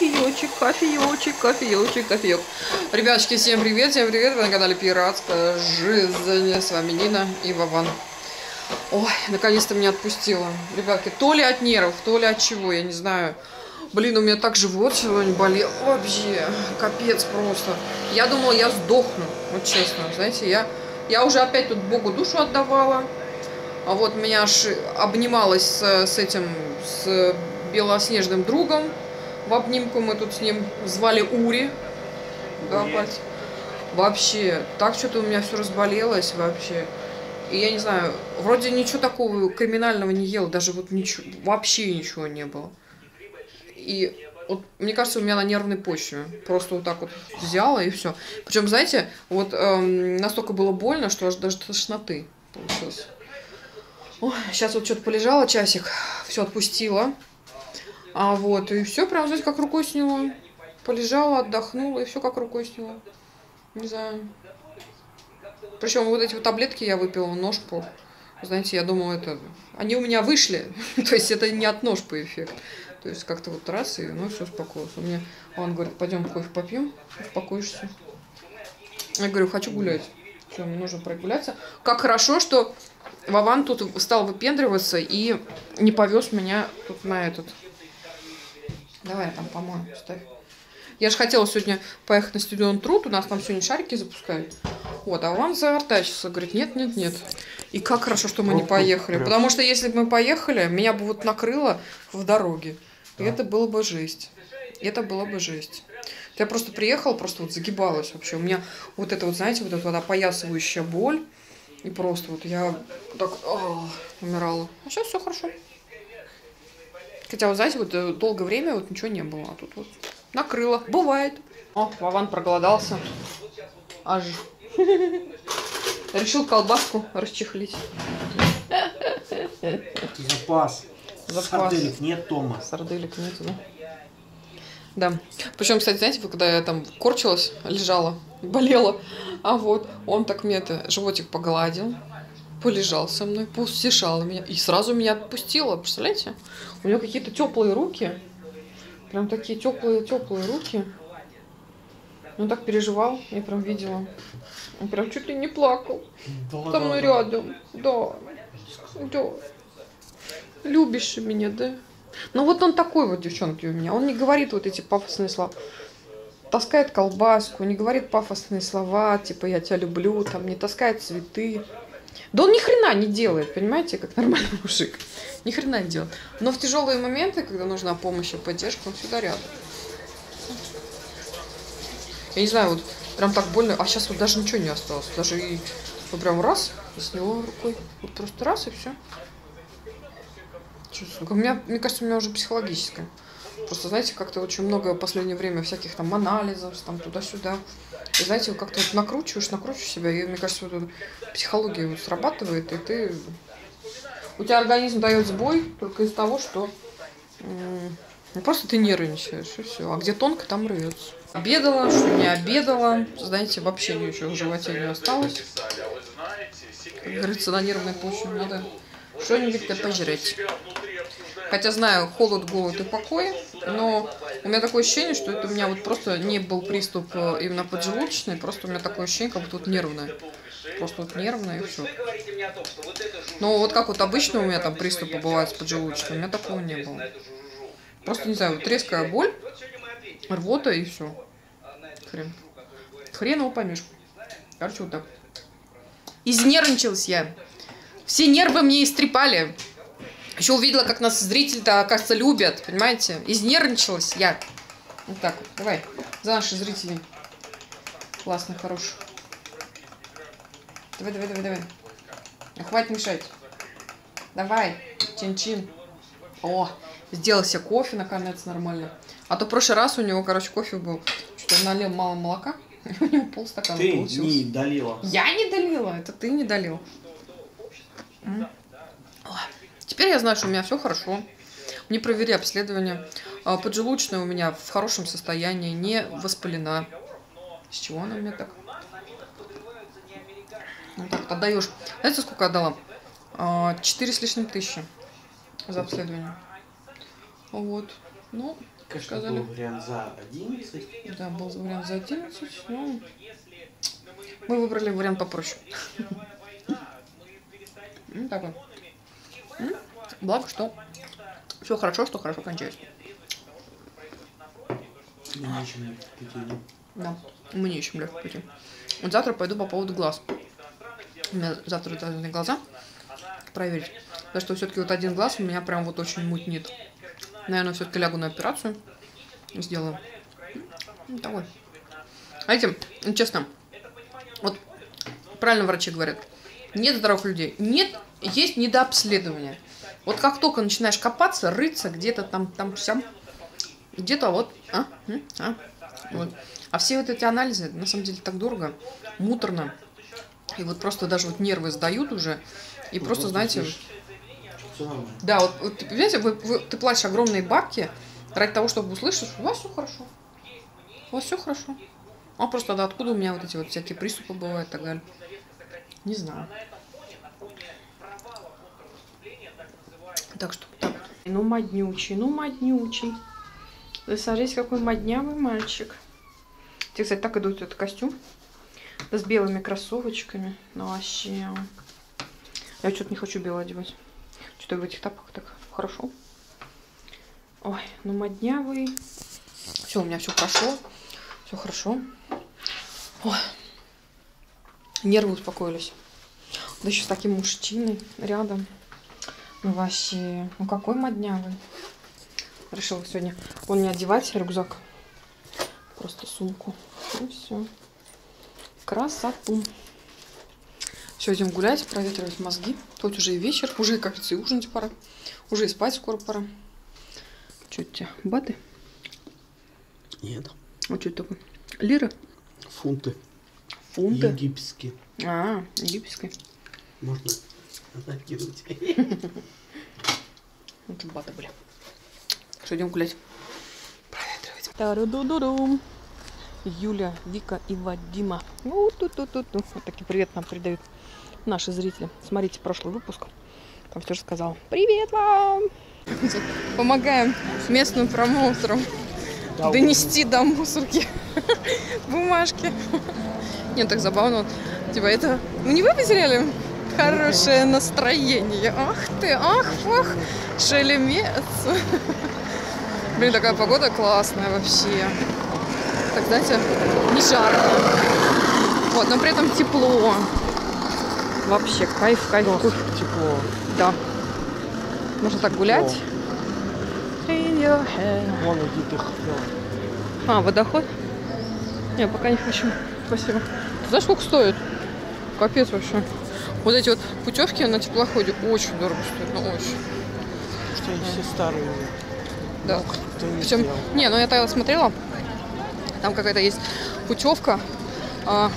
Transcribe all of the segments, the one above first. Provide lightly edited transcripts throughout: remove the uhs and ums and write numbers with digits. Кофеечек, кофеечек, кофеечек, кофеек. Ребятушки, всем привет, вы на канале Пиратская Жизнь. С вами Нина и Вован. Ой, наконец-то меня отпустило. Ребятки, то ли от нервов, то ли от чего, я не знаю. Блин, у меня так живот сегодня болел. Вообще, капец просто. Я думала, я сдохну, вот честно. Знаете, я уже опять тут Богу душу отдавала. А вот меня аж обнималась с белоснежным другом. В обнимку мы тут с ним звали Ури. Да, пальцы. Вообще, так что-то у меня все разболелось вообще. И я не знаю, вроде ничего такого криминального не ела, даже вот ничего, вообще ничего не было. И вот, мне кажется, у меня на нервной почве. Просто вот так вот взяла и все. Причем, знаете, вот настолько было больно, что аж даже тошноты получилось. О, сейчас вот что-то полежала часик, все отпустила. А вот, и все прям, знаете, как рукой сняла. Полежала, отдохнула, и все как рукой сняла. Не знаю. Причем вот эти вот таблетки я выпила, ножку. Знаете, я думала, это... Они у меня вышли, то есть это не от ножпы эффект. То есть как-то вот раз, и ну все успокоилось. У меня он говорит, пойдем кофе попьем, успокоишься. Я говорю, хочу гулять. Все, мне нужно прогуляться. Как хорошо, что Вован тут стал выпендриваться и не повез меня тут на этот... Давай я там помою, ставь. Я же хотела сегодня поехать на стадион Труд, у нас там сегодня шарики запускают. Вот, а Вован заортачился, говорит, нет. И как хорошо, что мы не поехали. Потому что если бы мы поехали, меня бы вот накрыло в дороге. И это было бы жесть. Я просто приехала, просто вот загибалась вообще. У меня вот это вот, знаете, вот эта вот опоясывающая боль. И просто вот я так умирала. А сейчас все хорошо. Хотя, вот, знаете, вот долгое время вот ничего не было, а тут вот накрыло. Бывает. О, Вован проголодался. Аж. Решил колбаску расчехлить. Запас. Сарделек нет, Тома. Сарделек нет, да. Да. Причем, кстати, знаете, когда я там корчилась, лежала, болела, а вот он так мне это животик погладил. Полежал со мной, поустешал меня. И сразу меня отпустило, представляете? У меня какие-то теплые руки. Прям такие теплые руки. Он так переживал, я прям видела. Он прям чуть ли не плакал. Да, со мной рядом. Да. Да. Любишь меня, да? Ну вот он такой вот, девчонки, у меня. Он не говорит вот эти пафосные слова. Таскает колбаску, не говорит пафосные слова, типа я тебя люблю, там не таскает цветы. Да он ни хрена не делает, понимаете, как нормальный мужик. Ни хрена не делает. Но в тяжелые моменты, когда нужна помощь и поддержка, он всегда рядом. Я не знаю, вот прям так больно. А сейчас вот даже ничего не осталось. Даже и вот прям раз, и с него рукой. Вот просто раз, и все. У меня, мне кажется, у меня уже психологическое. Просто, знаете, как-то очень много в последнее время всяких там анализов, там туда-сюда. И, знаете, как-то вот накручиваешь себя, и, мне кажется, вот психология вот срабатывает, и ты... У тебя организм дает сбой только из-за того, что ну, просто ты нервничаешь, и все. А где тонко, там рвется. Обедала, что не обедала, знаете, вообще ничего в животе не осталось. Как говорится, на нервной почве надо что-нибудь-то пожрать. Хотя знаю, холод, голод и покой, но у меня такое ощущение, что это у меня вот просто не был приступ именно поджелудочный, просто у меня такое ощущение, как будто вот нервное. Просто вот нервное и все. Но вот как вот обычно у меня там приступы бывают с поджелудочным, у меня такого не было. Просто, не знаю, вот резкая боль, рвота и все. Хрен. Хреново помешку. Короче, вот так. Изнервничалась я. Все нервы мне истрепали. Еще увидела, как нас зрители-то, оказывается, любят, понимаете? Изнервничалась я. Вот так вот, давай, за наших зрителей. Классно, хорош. Давай. Хватит мешать. Давай, чин-чин. О, сделал себе кофе, наконец, нормально. А то в прошлый раз у него, короче, кофе был. Что-то налил мало молока, у него полстакана получилось. Ты не долила. Я не долила, это ты не долил. Теперь я знаю, что у меня все хорошо. Мне провели обследование. Поджелудочная у меня в хорошем состоянии, не воспалена. С чего она у меня так? Ну так, отдаешь. Знаете, сколько отдала? 4 с лишним тысячи за обследование. Вот. Ну, Конечно, сказали... был вариант за 11. Да, был вариант за 11, но... Мы выбрали вариант попроще. Так вот. Благо, что все хорошо, что хорошо кончается. Мне еще легче в пути. Да, мне еще легче в пути. Вот завтра пойду по поводу глаз. У меня завтра должны глаза проверить. Потому что все-таки вот один глаз у меня прям вот очень мутнит. Наверное, все-таки лягу на операцию. Сделаю. Давай. А этим, честно, вот правильно врачи говорят. Нет здоровых людей. Нет, есть недообследование. Вот как только начинаешь копаться, рыться где-то там сям, где-то вот, вот. А все вот эти анализы, на самом деле, так дорого, муторно. И вот просто даже вот нервы сдают уже. И ну, просто, знаете... Да, вот понимаете, ты платишь огромные бабки ради того, чтобы услышать, что у вас все хорошо. У вас все хорошо. А просто тогда откуда у меня вот эти вот всякие приступы бывают и так далее. Не знаю. Так что так. Ну, моднючий, ну, моднючий. Ты смотрите, какой моднявый мальчик. Тебе, кстати, так идут этот костюм. Да, с белыми кроссовочками. Ну, вообще. Я что-то не хочу белое одевать. Что-то в этих тапках так хорошо. Ой, ну, моднявый. Все, у меня все хорошо. Все хорошо. Ой. Нервы успокоились. Да еще с таким мужчиной рядом. Ну, вообще, ну какой моднявый. Решила сегодня он не одевать рюкзак. Просто сумку. И все. Красоту. Все, идем гулять, проветривать мозги. Тут уже и вечер, уже, как и ужинать пора. Уже и спать скоро пора. Что это у тебя, баты? Нет. А что это такое? Лиры? Фунты. Фунты? Египетские. А, египетские. Можно... Накинуть. Это бата, бля. Что, идем гулять. Проветривать. Юля, Вика и Вадима. Вот такие привет нам передают наши зрители. Смотрите прошлый выпуск. Там все же сказал. Привет вам! Помогаем местным промоутерам донести до мусорки бумажки. Нет, так забавно. Типа это... Мы не вы потеряли? Хорошее настроение. Ах ты, ах, ох, шелемец. Блин, такая погода классная вообще. Так, знаете, не жарко. Вот, но при этом тепло. Вообще, кайф, кайф. Тепло. Да. Можно так гулять. Вон иди ты. А, водоход? Не, пока не хочу. Спасибо. Ты знаешь, сколько стоит? Капец вообще. Вот эти вот путевки на теплоходе очень дорого стоят, ну очень. Что они все старые. Да. Причем, не, ну я тогда смотрела, там какая-то есть путевка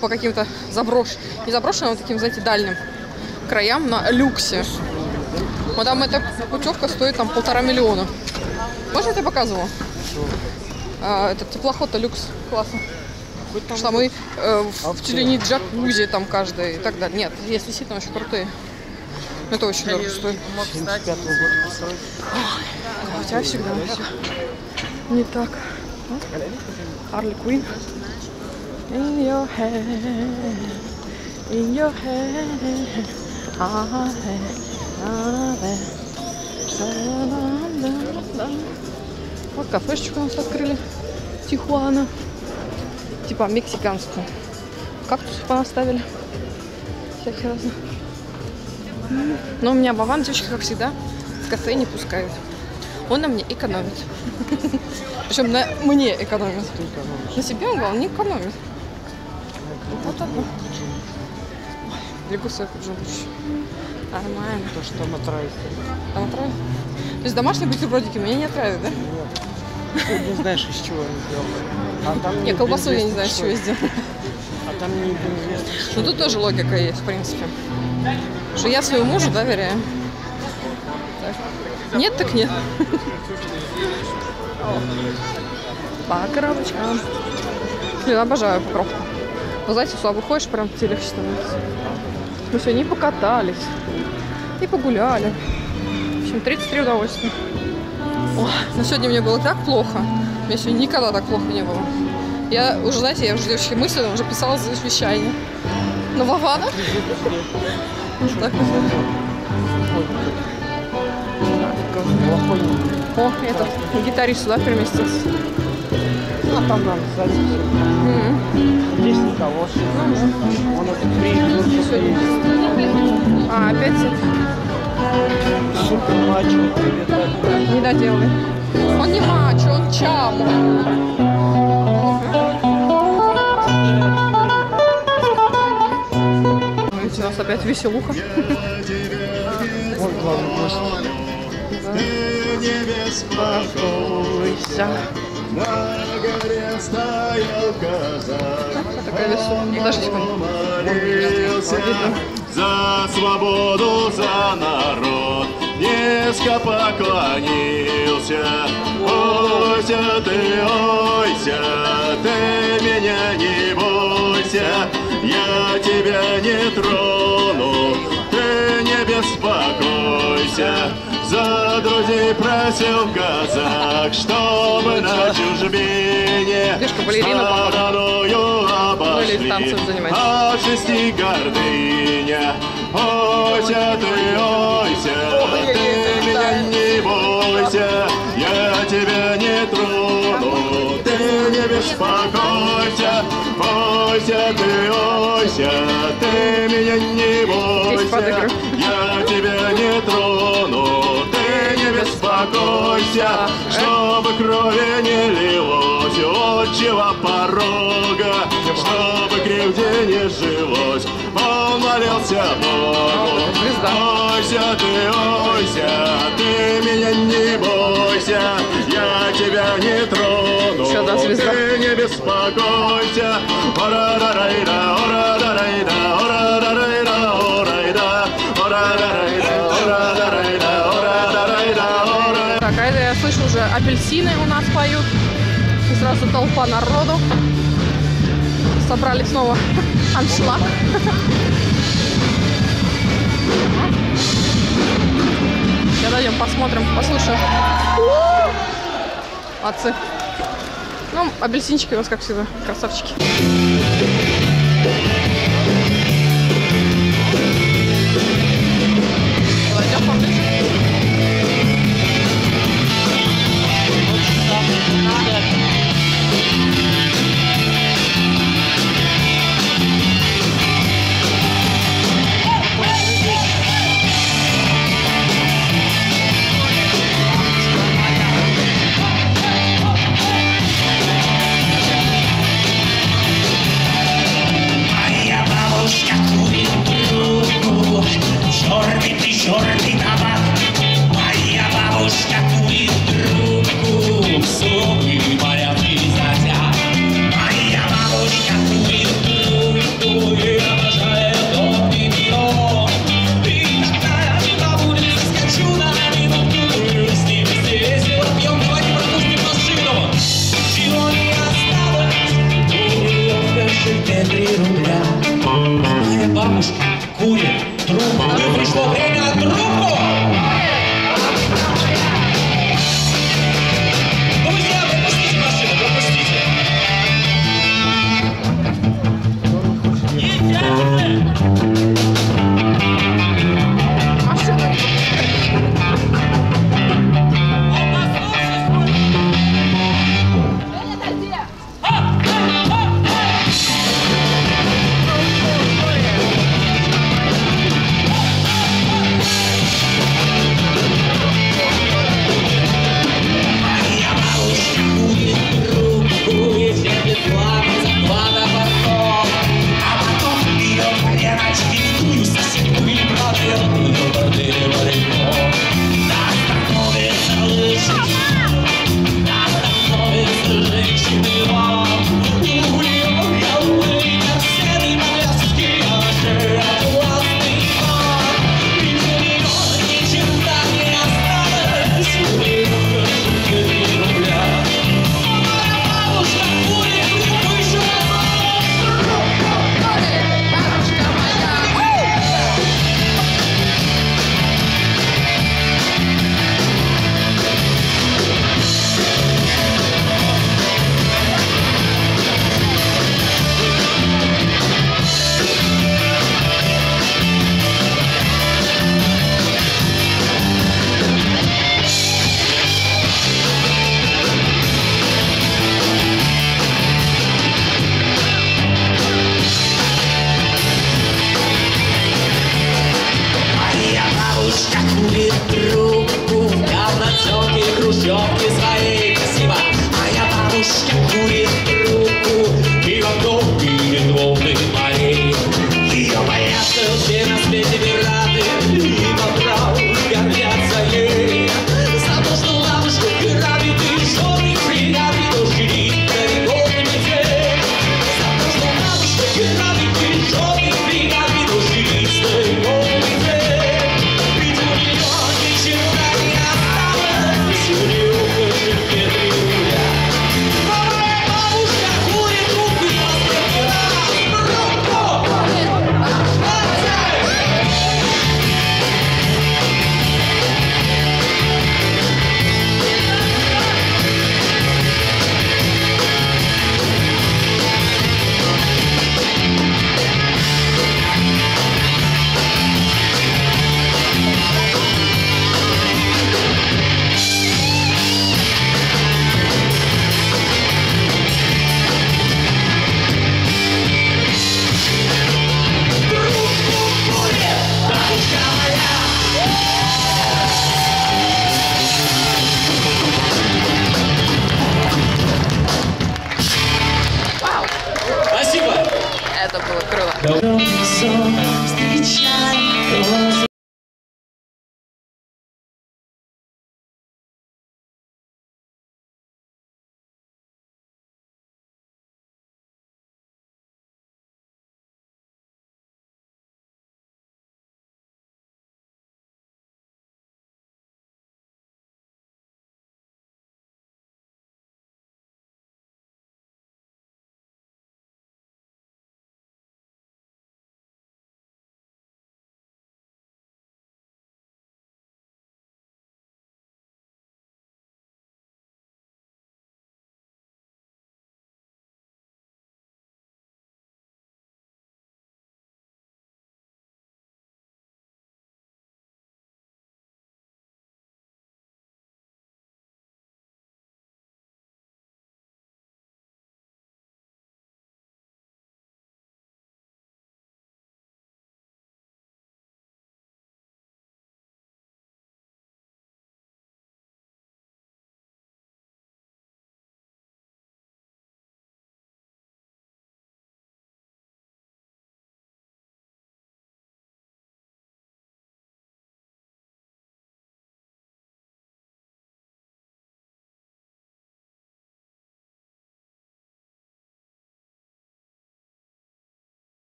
по каким-то заброшенным, вот таким, знаете, дальним краям на люксе. Но там эта путевка стоит там 1,5 миллиона. Может, я тебе показывала? Этот теплоход-то люкс, классно. Потому что мы в тюлени джакузи там каждый и так далее. Нет, есть действительно очень крутые. Но это очень дорого стоит. Хотя всегда не так. Арли Куин. In your hand, in your hand. Вот кафешечку у нас открыли. Тихуана. Типа мексиканскую. Кактусы понаставили. Всякие разные. Но у меня Вован, девочки, как всегда, в кафе не пускают. Он на мне экономит. Причем на мне экономит. На себе он, главное, не экономит. Вот так вот. Берегу свою поджелудочную. Нормально. То, что там отравит. Там отравит? То есть домашние бутербродики меня не отравят, да? Ты не знаешь, из чего они сделали. Не, колбасу я не знаю, из чего я сделала. А там не известно. Ну тут тоже логика есть, в принципе. Что я своему мужу доверяю. Нет, так нет. Покровочка. Я обожаю покровку. Вы знаете, слабо ходишь, прям тебе легче становится. Мы сегодня и покатались, и погуляли. В общем, 33 удовольствия. О, но сегодня мне было так плохо. Мне еще никогда так плохо не было. Я уже, знаете, я уже девочки мыслила, уже писала за вещание. Но Вована? О, этот гитарист сюда переместился. А там нам сзади. Здесь никого. Он приедет. А, опять это? Супер мачо. Не доделай. Он не мачо, он чам. Видите, у нас опять веселуха. Вот главный гость. Успокойся. На горе стоял казак, он молился за свободу, за народ, низко поклонился. Ойся, ты меня не бойся, я тебя не трону, ты не беспокойся. За друзей просил казак, чтобы на чужбине стороною обошли от шести гордыня. Ойся ты, ойся, ты меня не бойся, я тебя не трону, ты не беспокойся. Ойся ты, ойся, ты меня не бойся, я тебя не трону. Успокойся, чтобы крови не лилось отчего порога, чтобы кривде не жилось, он молился Богу. Ойся ты, ойся, ты меня не бойся, я тебя не трону, ты не беспокойся. Ора-да-рай-да, ора-да-рай-да, ора-да-рай-да, ора-да, ора-да-рай-да, ора-да-рай-да. Так, а это я слышу уже, апельсины у нас поют. И сразу толпа народу. Собрали снова аншлаг. Сейчас дойдем, посмотрим, послушаем. Отцы. Ну, апельсинчики у нас, как всегда, красавчики. Дойдем поближе.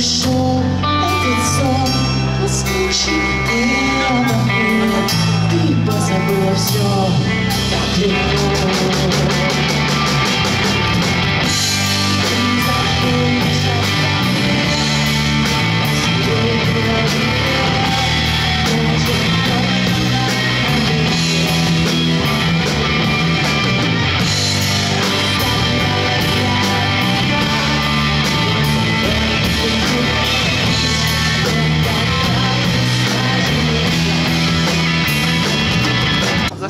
пришел этот сон, услыши и отдохни, ты позабыла все так легко.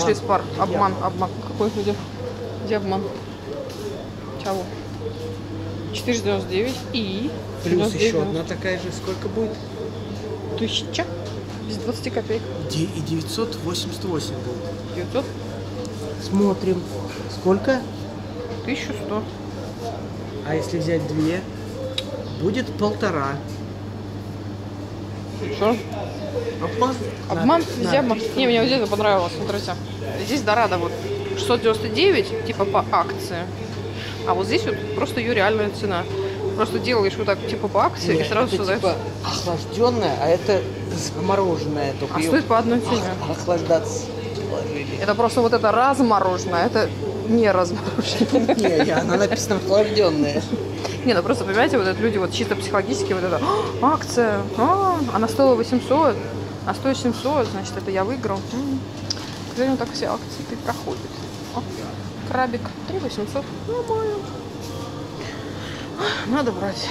Из пар. Обман, обман. Какой где? Где обман? Чего? 4,99 и... Плюс 99. Еще одна такая же. Сколько будет? 1000 без 20 копеек. И 988 будет. 900? Смотрим. Сколько? 1100. А если взять две? Будет 1,5. Что? Обман? Обман? Нельзя обман. Не, мне вот здесь понравилось, смотрите. Здесь Дорадо вот 699, типа по акции. А вот здесь вот просто ее реальная цена. Просто делаешь вот так, типа по акции. Нет, и сразу сюда. Типа охлажденная, а это замороженная. Только а стоит по одной цене. Охлаждаться. Это просто вот это размороженное, это не размороженное. Не, она написана охлажденная. Не, ну просто, понимаете, вот это люди вот чисто психологически вот это акция, она стоила 800, а стоит 700, значит, это я выиграл. К сожалению, так все акции и проходят. О, крабик 3800, нормально. Надо брать.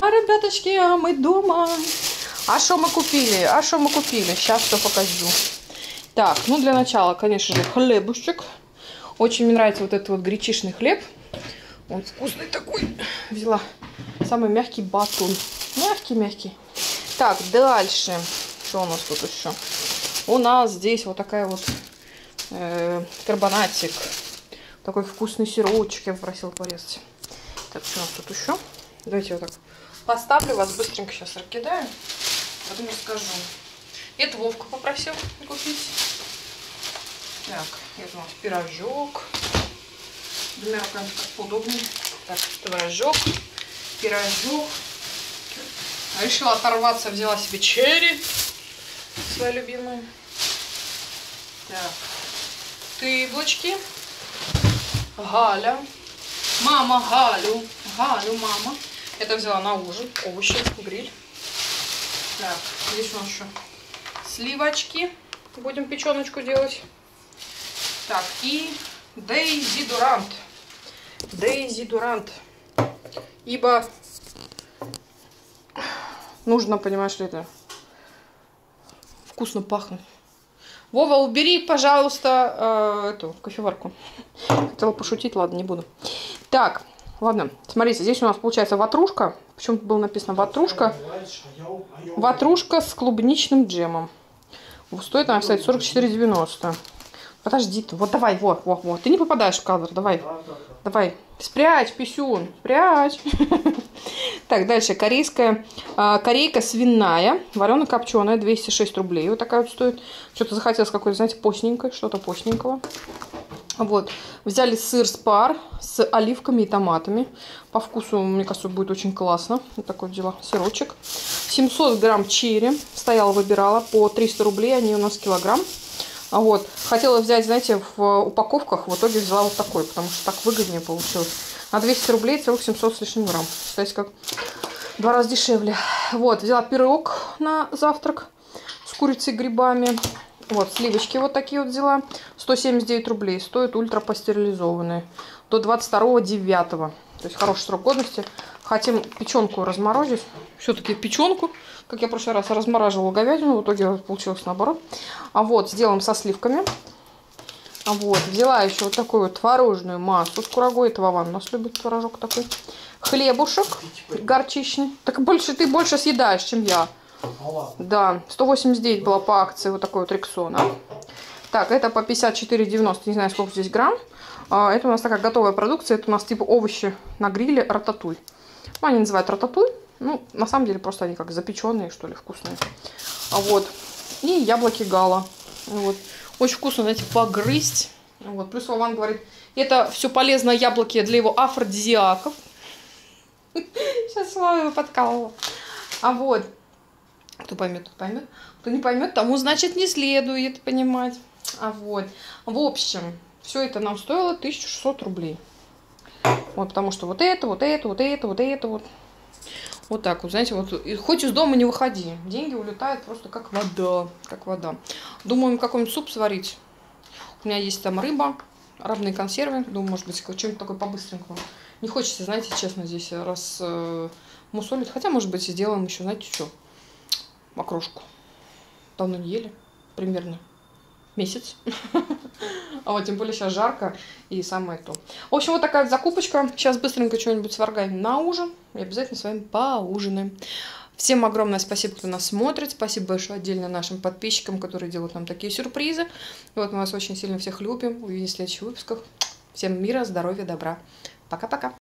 А, ребяточки, а мы дома. А что мы купили? А что мы купили? Сейчас все покажу. Так, ну для начала, конечно же, хлебушек. Очень мне нравится вот этот вот гречишный хлеб. Он вкусный такой. Взяла самый мягкий батон. Мягкий-мягкий. Так, дальше. Что у нас тут еще? У нас здесь вот такая вот карбонатик. Такой вкусный сирочек. Я попросила порезать. Так, что у нас тут еще? Давайте вот так поставлю. Вас быстренько сейчас раскидаю. Потом расскажу. Это Вовка попросил купить. Так, это у нас пирожок. Двумя руками как удобнее. Так, творожок, пирожок. Решила оторваться, взяла себе черри. Свои любимые. Так. Тыблочки. Галя. Мама Галю. Галю мама. Это взяла на ужин. Овощи, гриль. Так, здесь у нас еще сливочки. Будем печеночку делать. Так, и Дейзи Дюрант. Дейзи Дюрант. Ибо нужно, понимаешь ли, это вкусно пахнет. Вова, убери, пожалуйста, эту кофеварку. Хотела пошутить, ладно, не буду. Так, ладно, смотрите, здесь у нас получается ватрушка. Почему-то было написано ватрушка. Ватрушка с клубничным джемом. Стоит она, кстати, 44,90. Подожди ты, вот давай, вот. Ты не попадаешь в кадр, давай. Давай. Спрячь, писюн, спрячь. Так, дальше корейская. Корейка свиная, варено-копченая, 206 рублей. Вот такая вот стоит. Что-то захотелось какой-то, знаете, постненькой, что-то постненького. Вот. Взяли сыр с пар, с оливками и томатами. По вкусу, мне кажется, будет очень классно. Вот такое дело. Сырочек. 700 грамм черри. Стояла, выбирала. По 300 рублей, они у нас килограмм. Вот. Хотела взять, знаете, в упаковках, в итоге взяла вот такой, потому что так выгоднее получилось. На 200 рублей целых 700 с лишним грамм. Кстати, как в 2 раза дешевле. Вот, взяла пирог на завтрак с курицей и грибами. Вот, сливочки вот такие вот взяла. 179 рублей. Стоят ультрапастеризованные. До 22.09. То есть хороший срок годности. Хотим печенку разморозить. Все-таки печенку. Как я в прошлый раз размораживала говядину, в итоге получилось наоборот. А вот, сделаем со сливками. А вот, взяла еще вот такую вот творожную массу с курагой. Это Вован у нас любит творожок такой. Хлебушек горчичный. Так больше ты больше съедаешь, чем я. Да, 189 была по акции вот такой вот Рексона. Так, это по 54,90, не знаю, сколько здесь грамм. Это у нас такая готовая продукция. Это у нас типа овощи на гриле рататуль. Они называют рататуль. Ну, на самом деле, просто они как запеченные, что ли, вкусные. А вот. И яблоки гала. Вот. Очень вкусно, знаете, погрызть. Вот. Плюс Вован говорит, это все полезное яблоки для его афродизиаков. Сейчас с вами подкалывала. А вот, кто поймет, тот поймет. Кто не поймет, тому, значит, не следует понимать. А вот, в общем, все это нам стоило 1600 рублей. Вот, потому что вот это, вот это, вот это, вот это, вот. Вот так вот, знаете, вот хоть из дома не выходи. Деньги улетают просто как вода, как вода. Думаю, какой-нибудь суп сварить. У меня есть там рыба, рыбные консервы. Думаю, может быть, что-нибудь такое по-быстренькому. Не хочется, знаете, честно, здесь раз мусолит. Хотя, может быть, сделаем еще, знаете, что? Окрошку. Давно не ели. Примерно месяц. А вот тем более сейчас жарко и самое то. В общем, вот такая вот закупочка. Сейчас быстренько что-нибудь сваргаем на ужин. И обязательно с вами поужинаем. Всем огромное спасибо, кто нас смотрит. Спасибо большое отдельно нашим подписчикам, которые делают нам такие сюрпризы. И вот мы вас очень сильно всех любим. Увидимся в следующих выпусках. Всем мира, здоровья, добра. Пока-пока.